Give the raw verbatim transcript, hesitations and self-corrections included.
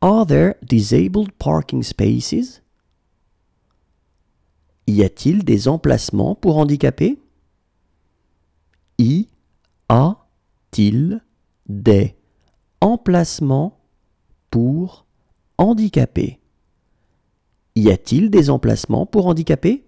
Are there disabled parking spaces? Y a-t-il des emplacements pour handicapés? Y a-t-il des emplacements pour handicapés? Y a-t-il des emplacements pour handicapés?